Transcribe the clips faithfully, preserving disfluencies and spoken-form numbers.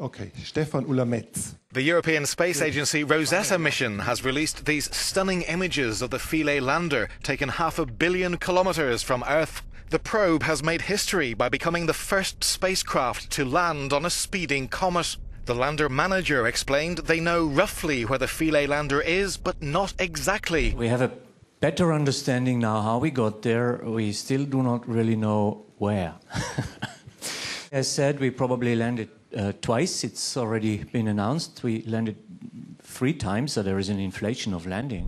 Okay, Stefan Ulametz. The European Space Agency Rosetta mission has released these stunning images of the Philae lander, taken half a billion kilometers from Earth. The probe has made history by becoming the first spacecraft to land on a speeding comet. The lander manager explained they know roughly where the Philae lander is, but not exactly. We have a better understanding now how we got there. We still do not really know where. As said, we probably landed uh, twice. It's already been announced. We landed three times, so there is an inflation of landing.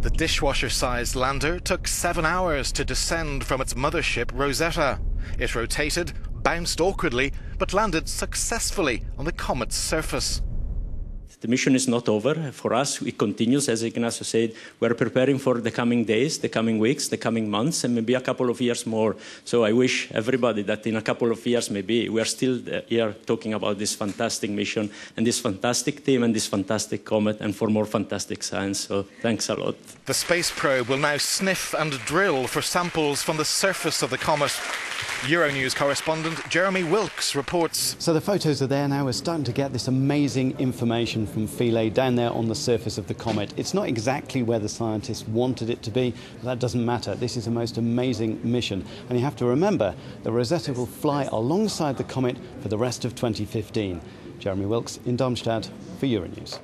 The dishwasher-sized lander took seven hours to descend from its mothership, Rosetta. It rotated, bounced awkwardly, but landed successfully on the comet's surface. The mission is not over. For us, it continues. As Ignacio said, we're preparing for the coming days, the coming weeks, the coming months, and maybe a couple of years more. So I wish everybody that in a couple of years, maybe, we are still here talking about this fantastic mission and this fantastic team and this fantastic comet and for more fantastic science. So thanks a lot. The space probe will now sniff and drill for samples from the surface of the comet. Euronews correspondent Jeremy Wilkes reports. So the photos are there now. We're starting to get this amazing information from Philae down there on the surface of the comet. It's not exactly where the scientists wanted it to be, but that doesn't matter. This is a most amazing mission. And you have to remember that Rosetta will fly alongside the comet for the rest of twenty fifteen. Jeremy Wilkes in Darmstadt for Euronews.